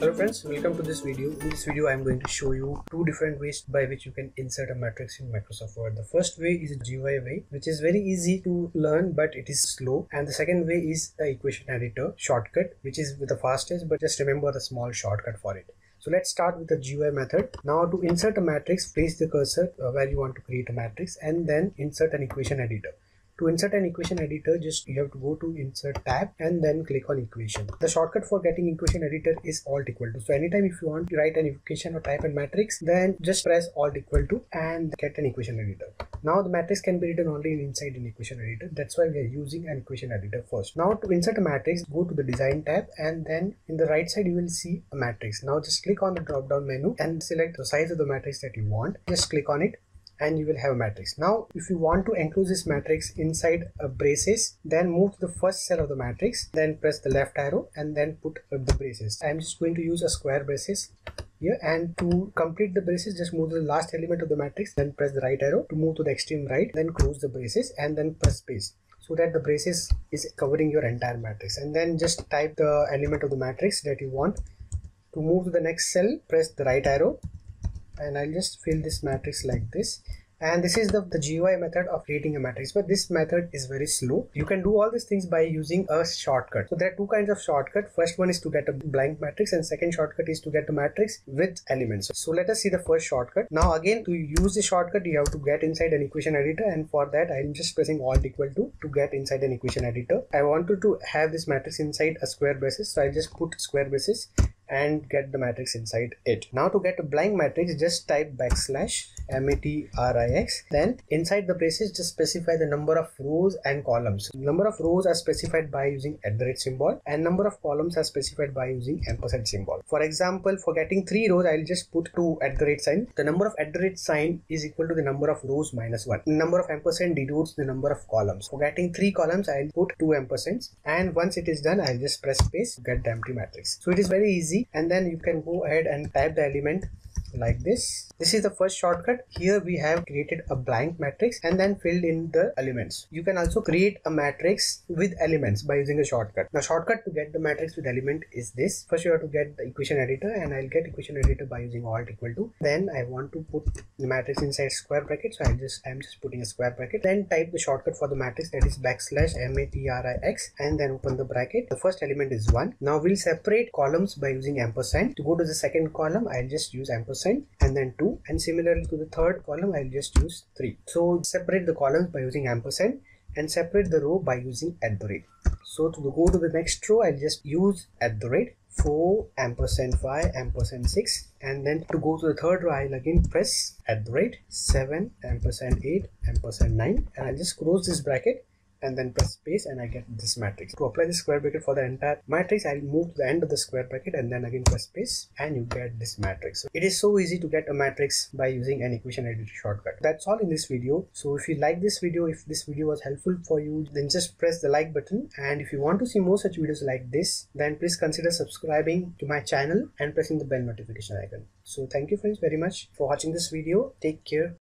Hello friends, welcome to this video. In this video I am going to show you two different ways by which you can insert a matrix in Microsoft Word. The first way is a GUI way, which is very easy to learn but it is slow, and the second way is the equation editor shortcut, which is the fastest, but just remember the small shortcut for it. So let's start with the GUI method. Now to insert a matrix, place the cursor where you want to create a matrix and then insert an equation editor. To insert an equation editor, just you have to go to insert tab and then click on equation. The shortcut for getting equation editor is alt equal to. So anytime if you want to write an equation or type a matrix, then just press alt equal to and get an equation editor. Now the matrix can be written only inside an equation editor. That's why we are using an equation editor first. Now to insert a matrix, go to the design tab and then in the right side you will see a matrix. Now just click on the drop down menu and select the size of the matrix that you want. Just click on it and you will have a matrix. Now if you want to enclose this matrix inside braces, then move to the first cell of the matrix, then press the left arrow and then put the braces. I am just going to use a square braces here, and to complete the braces just move to the last element of the matrix, then press the right arrow to move to the extreme right, then close the braces and then press space, so that the braces is covering your entire matrix. And then just type the element of the matrix that you want. To move to the next cell, press the right arrow, and I'll just fill this matrix like this. And this is the GUI method of creating a matrix, but this method is very slow. You can do all these things by using a shortcut. So there are two kinds of shortcut. First one is to get a blank matrix and second shortcut is to get a matrix with elements. So let us see the first shortcut. Now again, to use the shortcut you have to get inside an equation editor, and for that I'm just pressing alt equal to get inside an equation editor. I wanted to have this matrix inside a square braces, so I just put square braces and get the matrix inside it. Now to get a blank matrix, just type backslash matrix, then inside the braces just specify the number of rows and columns. Number of rows are specified by using @ symbol and number of columns are specified by using & symbol. For example, for getting 3 rows I'll just put 2 @ sign. The number of @ sign is equal to the number of rows minus 1. The number of & denotes the number of columns. For getting 3 columns I'll put 2 ampersands, and once it is done I'll just press space to get the empty matrix. So it is very easy, and then you can go ahead and type the element like this. This is the first shortcut. Here we have created a blank matrix and then filled in the elements. You can also create a matrix with elements by using a shortcut. Now shortcut to get the matrix with element is this. First you have to get the equation editor, and I'll get equation editor by using alt equal to. Then I want to put the matrix inside square bracket, so I'm just putting a square bracket. Then type the shortcut for the matrix, that is backslash matrix, and then open the bracket. The first element is 1. Now we'll separate columns by using ampersand. To go to the second column I'll just use ampersand and then 2, and similarly to the third column I'll just use 3. So separate the columns by using ampersand and separate the row by using @. So to go to the next row I'll just use @ 4 5 6, and then to go to the third row I'll again press @ 7 8 9, and I'll just close this bracket and then press space and I get this matrix. To apply the square bracket for the entire matrix, I'll move to the end of the square bracket and then again press space and you get this matrix. So it is so easy to get a matrix by using an equation editor shortcut. That's all in this video. So if you like this video, if this video was helpful for you, then just press the like button, and if you want to see more such videos like this, then please consider subscribing to my channel and pressing the bell notification icon. So thank you friends very much for watching this video. Take care.